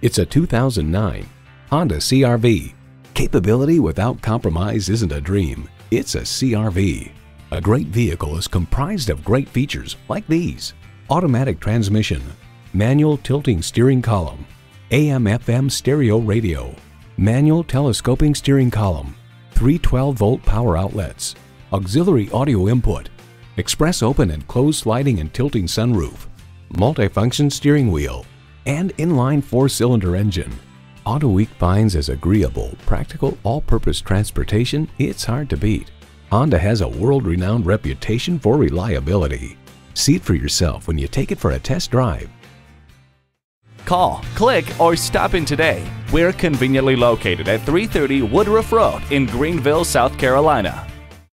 It's a 2009 Honda CR-V. Capability without compromise isn't a dream, it's a CR-V. A great vehicle is comprised of great features like these: automatic transmission, manual tilting steering column, AM/FM stereo radio, manual telescoping steering column, 3 12-volt power outlets, auxiliary audio input, express open and closed sliding and tilting sunroof, multifunction steering wheel, and inline 4-cylinder engine. AutoWeek finds as agreeable, practical, all-purpose transportation, it's hard to beat. Honda has a world-renowned reputation for reliability. See it for yourself when you take it for a test drive. Call, click, or stop in today. We're conveniently located at 330 Woodruff Road in Greenville, South Carolina.